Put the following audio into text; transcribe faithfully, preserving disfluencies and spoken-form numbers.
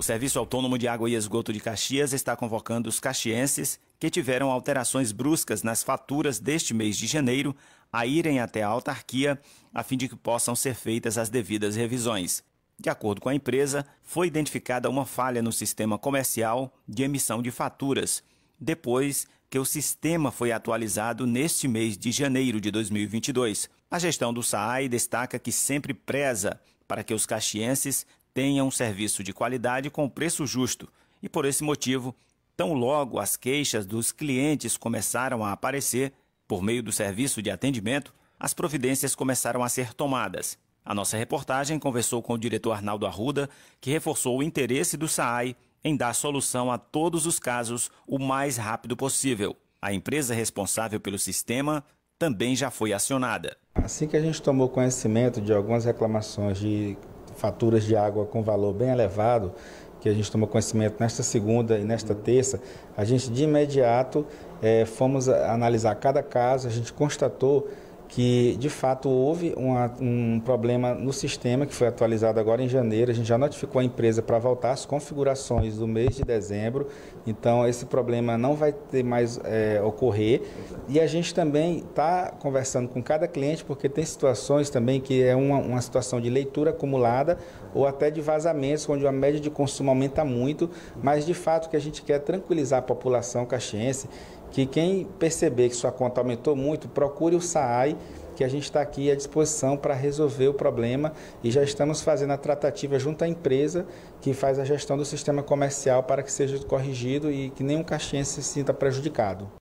O Serviço Autônomo de Água e Esgoto de Caxias está convocando os caxienses que tiveram alterações bruscas nas faturas deste mês de janeiro a irem até a autarquia, a fim de que possam ser feitas as devidas revisões. De acordo com a empresa, foi identificada uma falha no sistema comercial de emissão de faturas, depois que o sistema foi atualizado neste mês de janeiro de dois mil e vinte e dois. A gestão do SAAI destaca que sempre preza para que os caxienses tenha um serviço de qualidade com preço justo e, por esse motivo, tão logo as queixas dos clientes começaram a aparecer, por meio do serviço de atendimento, as providências começaram a ser tomadas. A nossa reportagem conversou com o diretor Arnaldo Arruda, que reforçou o interesse do SAAI em dar solução a todos os casos o mais rápido possível. A empresa responsável pelo sistema também já foi acionada. Assim que a gente tomou conhecimento de algumas reclamações de faturas de água com valor bem elevado, que a gente tomou conhecimento nesta segunda e nesta terça, a gente de imediato é, fomos analisar cada caso. A gente constatou que de fato houve uma, um problema no sistema, que foi atualizado agora em janeiro. A gente já notificou a empresa para voltar às configurações do mês de dezembro, então esse problema não vai ter mais é, ocorrer. E a gente também está conversando com cada cliente, porque tem situações também que é uma, uma situação de leitura acumulada ou até de vazamentos, onde a média de consumo aumenta muito, mas de fato que a gente quer tranquilizar a população caxiense, que quem perceber que sua conta aumentou muito, procure o SAAI, que a gente está aqui à disposição para resolver o problema, e já estamos fazendo a tratativa junto à empresa que faz a gestão do sistema comercial para que seja corrigido e que nenhum caxiense se sinta prejudicado.